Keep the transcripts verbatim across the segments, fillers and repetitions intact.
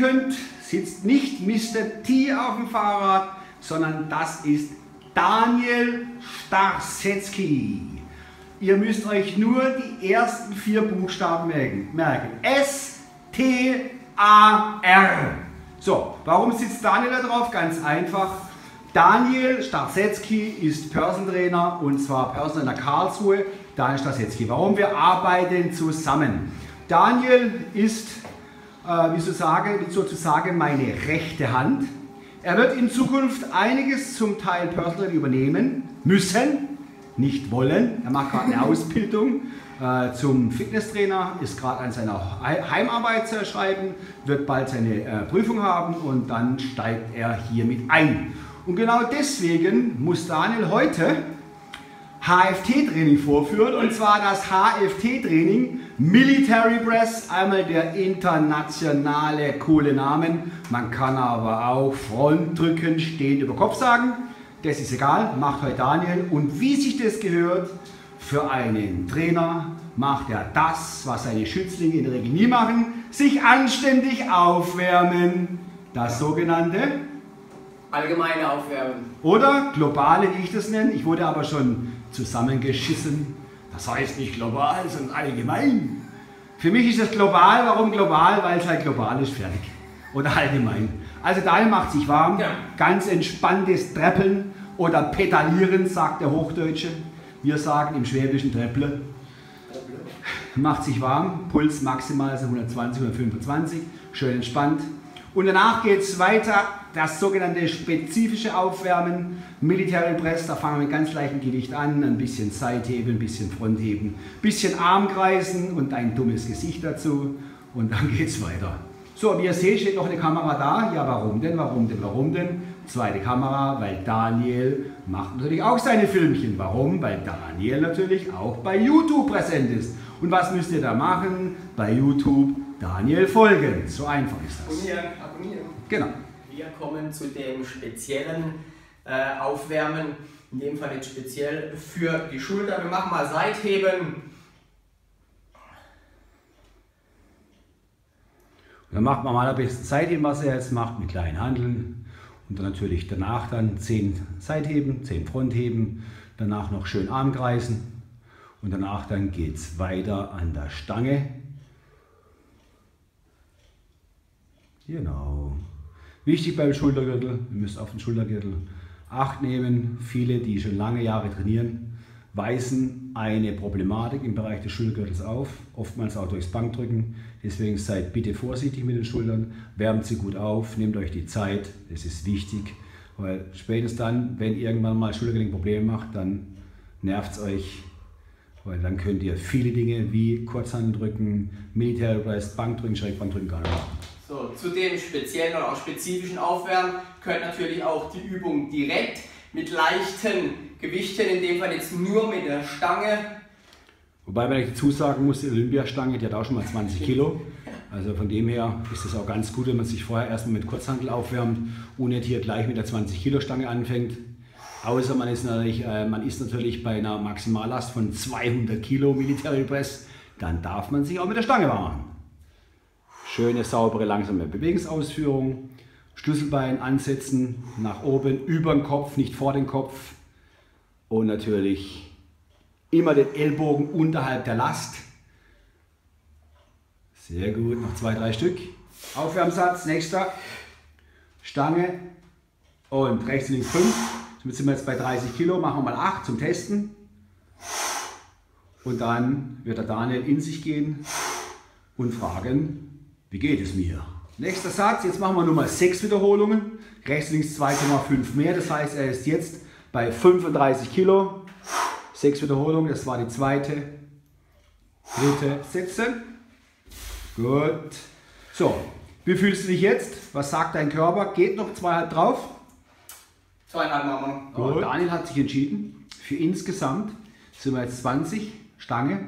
könnt, sitzt nicht Mister T auf dem Fahrrad, sondern das ist Daniel Starzetzki. Ihr müsst euch nur die ersten vier Buchstaben merken. S T A R. So, warum sitzt Daniel da drauf? Ganz einfach. Daniel Starzetzki ist Personal Trainer, und zwar Personal Trainer Karlsruhe, Daniel Starzetzki. Warum? Wir arbeiten zusammen. Daniel ist, äh, wie sozusagen, sozusagen meine rechte Hand. Er wird in Zukunft einiges zum Teil Personal übernehmen müssen, nicht wollen. Er macht gerade eine Ausbildung äh, zum Fitnesstrainer, ist gerade an seiner Heimarbeit zu schreiben, wird bald seine äh, Prüfung haben und dann steigt er hiermit ein. Und genau deswegen muss Daniel heute H F T-Training vorführen, und zwar das H F T-Training Military Press, einmal der internationale coole Namen. Man kann aber auch Front drücken, stehen über Kopf sagen. Das ist egal, macht heute Daniel. Und wie sich das gehört, für einen Trainer macht er das, was seine Schützlinge in der Regel nie machen: sich anständig aufwärmen. Das sogenannte allgemeine Aufwärmen. Oder globale, wie ich das nenne. Ich wurde aber schon zusammengeschissen. Das heißt nicht global, sondern allgemein. Für mich ist das global. Warum global? Weil es halt global ist, fertig. Oder allgemein. Also Daniel macht sich warm. Ja. Ganz entspanntes Treppeln oder Pedalieren, sagt der Hochdeutsche. Wir sagen im Schwäbischen Trepple. Macht sich warm. Puls maximal so hundertzwanzig, hundertfünfundzwanzig. Schön entspannt. Und danach geht es weiter, das sogenannte spezifische Aufwärmen, Military Press. Da fangen wir mit ganz leichtem Gewicht an, ein bisschen Seitheben, ein bisschen Frontheben, ein bisschen Armkreisen und ein dummes Gesicht dazu, und dann geht es weiter. So, wie ihr seht, steht noch eine Kamera da. Ja, warum denn, warum denn, warum denn? Zweite Kamera, weil Daniel macht natürlich auch seine Filmchen. Warum? Weil Daniel natürlich auch bei YouTube präsent ist. Und was müsst ihr da machen? Bei YouTube Daniel folgen. So einfach ist das. Abonnieren, abonnieren. Genau. Wir kommen zu dem speziellen äh, Aufwärmen, in dem Fall jetzt speziell für die Schulter. Wir machen mal Seitheben. Und dann macht man mal ein bisschen Seitheben, was er jetzt macht, mit kleinen Hanteln. Und dann natürlich danach dann zehn Seitheben, zehn Frontheben, danach noch schön Armkreisen. Und danach dann geht es weiter an der Stange. Genau. Wichtig beim Schultergürtel, ihr müsst auf den Schultergürtel Acht nehmen. Viele, die schon lange Jahre trainieren, weisen eine Problematik im Bereich des Schultergürtels auf, oftmals auch durchs Bankdrücken. Deswegen seid bitte vorsichtig mit den Schultern, wärmt sie gut auf, nehmt euch die Zeit, das ist wichtig, weil spätestens dann, wenn irgendwann mal Schultergelenkprobleme macht, dann nervt es euch, weil dann könnt ihr viele Dinge wie Kurzhanddrücken, Military Press, Bankdrücken, Schrägbankdrücken gar nicht machen. So, zu dem speziellen oder auch spezifischen Aufwärmen könnt natürlich auch die Übung direkt mit leichten Gewichten, in dem Fall jetzt nur mit der Stange. Wobei man dazu sagen muss, die Olympiastange, die hat auch schon mal zwanzig Kilo. Also von dem her ist es auch ganz gut, wenn man sich vorher erstmal mit Kurzhantel aufwärmt und nicht hier gleich mit der zwanzig Kilo Stange anfängt. Außer man ist natürlich, äh, man ist natürlich bei einer Maximallast von zweihundert Kilo Military Press, dann darf man sich auch mit der Stange machen. Schöne, saubere, langsame Bewegungsausführung. Schlüsselbein ansetzen, nach oben, über den Kopf, nicht vor den Kopf. Und natürlich immer den Ellbogen unterhalb der Last. Sehr gut, noch zwei, drei Stück. Aufwärmsatz, nächster. Stange und rechts und links fünf. Somit sind wir jetzt bei dreißig Kilo, machen wir mal acht zum Testen. Und dann wird der Daniel in sich gehen und fragen: Wie geht es mir? Nächster Satz, jetzt machen wir Nummer sechs Wiederholungen. Rechts, links zwei Komma fünf mehr, das heißt, er ist jetzt bei fünfunddreißig Kilo. sechs Wiederholungen, das war die zweite, dritte Sätze. Gut. So, wie fühlst du dich jetzt? Was sagt dein Körper? Geht noch zweieinhalb drauf? Zweieinhalb machen wir. Gut. Daniel hat sich entschieden, für insgesamt sind wir jetzt zwanzig, Stange.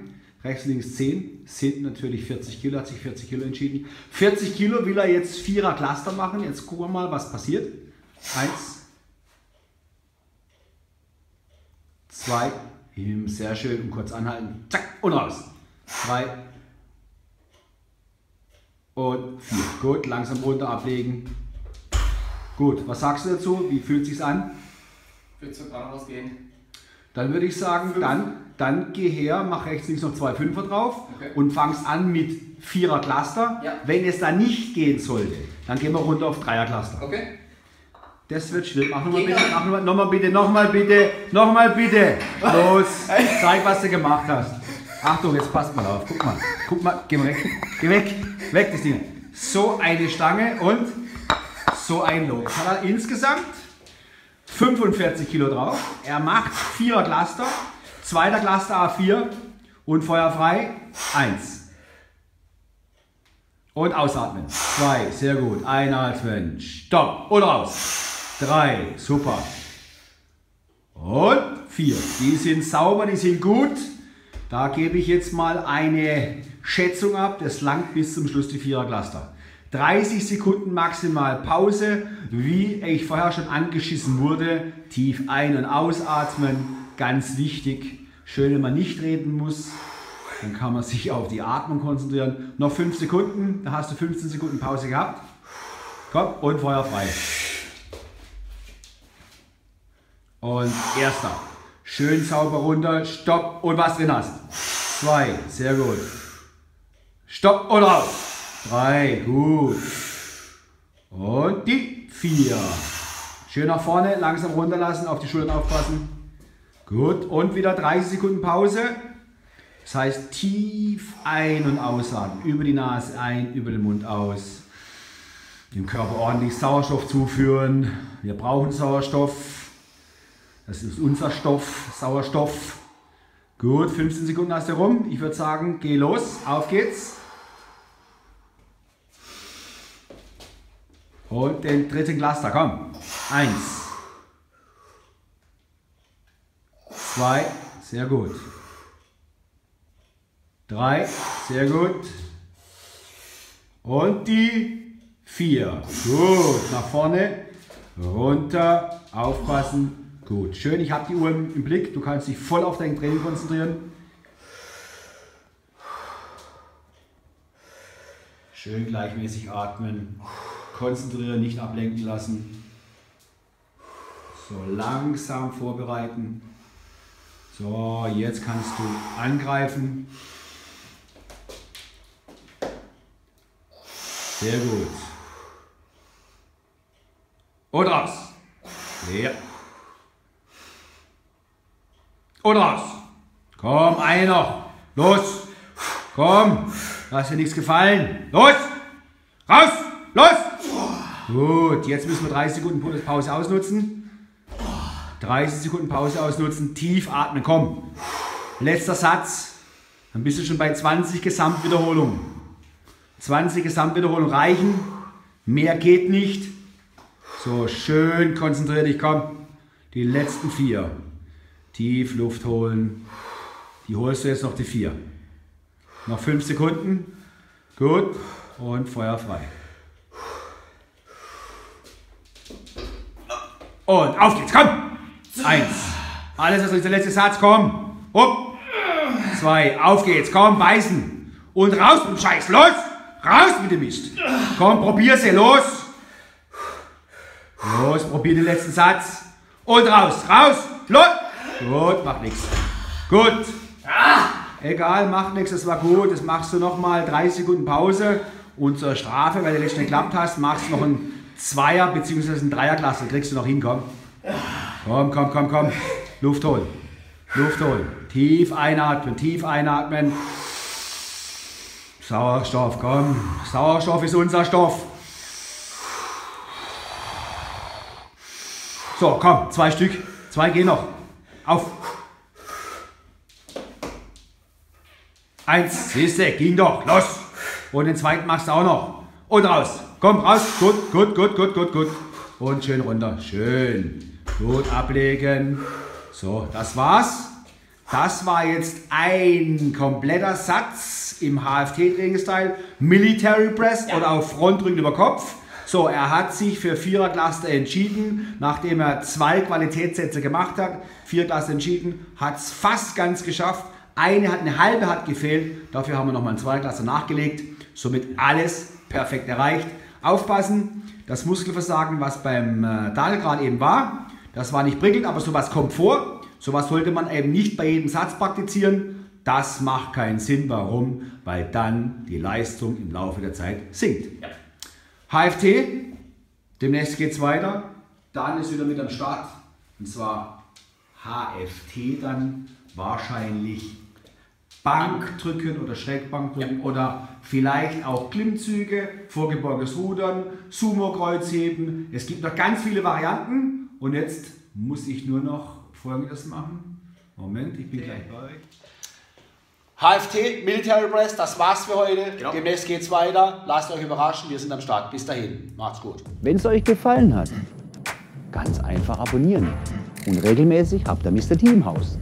Rechts, links zehn, sind natürlich vierzig Kilo, hat sich vierzig Kilo entschieden. vierzig Kilo will er jetzt Vierer Cluster machen. Jetzt gucken wir mal, was passiert. Eins. Zwei. Sehr schön. Und kurz anhalten. Zack. Und raus. Drei. Und gut, langsam runter ablegen. Gut, was sagst du dazu? Wie fühlt sich's an? Wird zum Krankenhaus gehen. Dann würde ich sagen, dann, dann geh her, mach rechts, links noch zwei Fünfer drauf, okay, und fangst an mit Vierer Cluster. Ja. Wenn es da nicht gehen sollte, dann gehen wir runter auf Dreier Cluster. Okay. Das wird schwierig. Mach nochmal bitte, mach nochmal, nochmal bitte, nochmal bitte, nochmal bitte. Los, zeig, was du gemacht hast. Achtung, jetzt passt mal auf. Guck mal, guck mal, geh mal weg, geh weg, weg das Ding. So eine Stange und so ein Lob. Hat er insgesamt fünfundvierzig Kilo drauf. Er macht vierer Cluster, zweiter Cluster A vier und feuerfrei eins. Und ausatmen. zwei, sehr gut. Einatmen, stopp und raus. drei, super. Und vier. Die sind sauber, die sind gut. Da gebe ich jetzt mal eine Schätzung ab. Das langt bis zum Schluss die vierer Cluster. dreißig Sekunden maximal Pause, wie ich vorher schon angeschissen wurde. Tief ein- und ausatmen, ganz wichtig. Schön, wenn man nicht reden muss, dann kann man sich auf die Atmung konzentrieren. Noch fünf Sekunden, da hast du fünfzehn Sekunden Pause gehabt. Komm, und Feuer frei. Und erster. Schön sauber runter, stopp und was drin hast. Zwei, sehr gut. Stopp und raus. Drei, gut. Und die vier. Schön nach vorne, langsam runterlassen, auf die Schultern aufpassen. Gut, und wieder dreißig Sekunden Pause. Das heißt, tief ein- und ausatmen. Über die Nase ein, über den Mund aus. Dem Körper ordentlich Sauerstoff zuführen. Wir brauchen Sauerstoff. Das ist unser Stoff, Sauerstoff. Gut, fünfzehn Sekunden hast du rum. Ich würde sagen, geh los, auf geht's. Und den dritten Cluster, komm. Eins. Zwei, sehr gut. Drei, sehr gut. Und die vier. Gut, nach vorne, runter, aufpassen. Gut, schön, ich habe die Uhr im Blick. Du kannst dich voll auf dein Training konzentrieren. Schön gleichmäßig atmen. Konzentrieren, nicht ablenken lassen. So, langsam vorbereiten. So, jetzt kannst du angreifen. Sehr gut. Und raus. Ja. Und raus. Komm, eine noch. Los. Komm. Lass dir nichts gefallen. Los. Raus. Los. Gut, jetzt müssen wir dreißig Sekunden Pause ausnutzen. dreißig Sekunden Pause ausnutzen, tief atmen, komm. Letzter Satz, dann bist du schon bei zwanzig Gesamtwiederholungen. zwanzig Gesamtwiederholungen reichen, mehr geht nicht. So, schön konzentrier dich, komm. Die letzten vier. Tief Luft holen. Die holst du jetzt noch, die vier. Noch fünf Sekunden. Gut, und Feuer frei. Und auf geht's, komm! Eins. Alles, was ist der letzte Satz, komm! Hopp! Zwei. Auf geht's, komm, beißen! Und raus mit dem Scheiß, los! Raus mit dem Mist! Komm, probier sie, los! Los, probier den letzten Satz! Und raus, raus, los! Gut, macht nichts. Gut! Egal, macht nichts, das war gut, das machst du nochmal, dreißig Sekunden Pause. Und zur Strafe, weil du letztens geklappt hast, machst du noch ein Zweier bzw. ein Dreierklasse, kriegst du noch hin, komm. Komm, komm, komm, komm. Luft holen. Luft holen. Tief einatmen, tief einatmen. Sauerstoff, komm. Sauerstoff ist unser Stoff. So, komm, zwei Stück. Zwei gehen noch. Auf. Eins, siehste, ging doch. Los. Und den zweiten machst du auch noch. Und raus. Komm, raus, gut, gut, gut, gut, gut, gut. Und schön runter, schön. Gut, ablegen. So, das war's. Das war jetzt ein kompletter Satz im H F T-Training-Style. Military Press, ja, oder auch Frontrücken über Kopf. So, er hat sich für Vierercluster entschieden, nachdem er zwei Qualitätssätze gemacht hat. Vierercluster entschieden, hat es fast ganz geschafft. Eine, hat eine halbe hat gefehlt. Dafür haben wir nochmal einen Zweiercluster nachgelegt. Somit alles perfekt erreicht. Aufpassen, das Muskelversagen, was beim äh, Daniel eben war, das war nicht prickelnd, aber sowas kommt vor. Sowas sollte man eben nicht bei jedem Satz praktizieren. Das macht keinen Sinn. Warum? Weil dann die Leistung im Laufe der Zeit sinkt. Ja. H F T, demnächst geht es weiter. Dann ist wieder mit am Start. Und zwar H F T dann wahrscheinlich Bankdrücken oder Schrägbankdrücken, ja, oder vielleicht auch Klimmzüge, vorgebeugtes Rudern, Sumo-Kreuzheben. Es gibt noch ganz viele Varianten und jetzt muss ich nur noch Folgendes machen. Moment, ich bin okay. gleich bei euch. H F T, Military Press, das war's für heute. Genau. Demnächst geht's weiter. Lasst euch überraschen, wir sind am Start. Bis dahin, macht's gut. Wenn es euch gefallen hat, ganz einfach abonnieren und regelmäßig habt ihr Mister T im Haus.